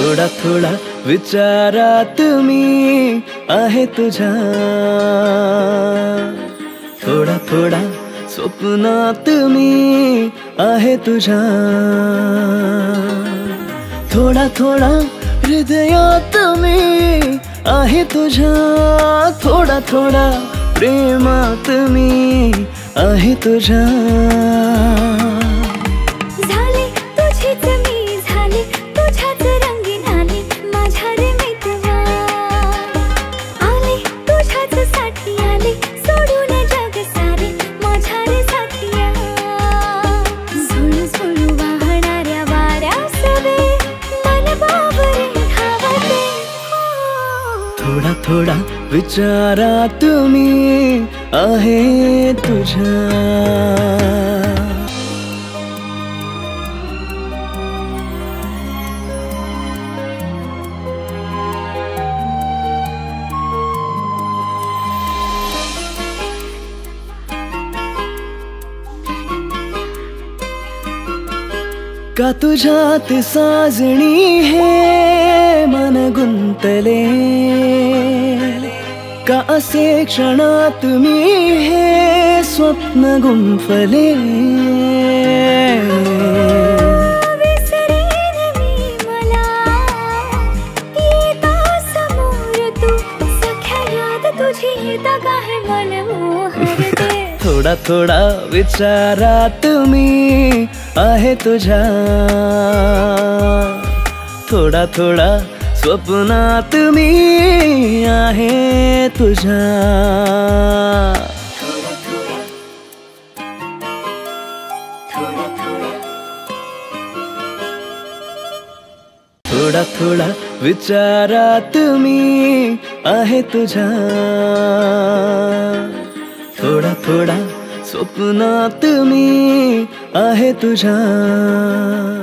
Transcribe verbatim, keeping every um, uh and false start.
थोडा थोडा विचारात मी आहे तुझ्या, थोडा थोडा स्वप्नात मी आहे तुझ्या, थोडा थोडा हृदयात मी आहे तुझ्या, थोडा थोडा प्रेमात मी आहे तुझ्या। थोडा थोडा विचारात मी आहे तुझ्या। का तुझ्यात साजणी हे मन गुंतले, का असे क्षणात मी हे स्वप्न गुंफले, थोडा थोडा विचारात मी आहे तुझ्या, थोडा थोडा स्वप्नात मी आहे तुझ्या। थोडा थोडा विचारात मी आहे तुझ्या, थोडा थोडा स्वप्नात मी आहे तुझ्या।